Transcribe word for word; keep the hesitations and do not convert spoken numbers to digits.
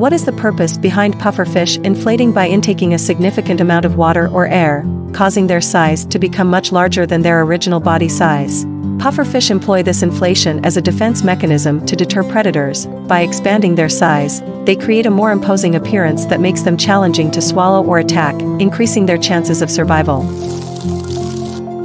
What is the purpose behind pufferfish inflating by intaking a significant amount of water or air, causing their size to become much larger than their original body size? Pufferfish employ this inflation as a defense mechanism to deter predators. By expanding their size, they create a more imposing appearance that makes them challenging to swallow or attack, increasing their chances of survival.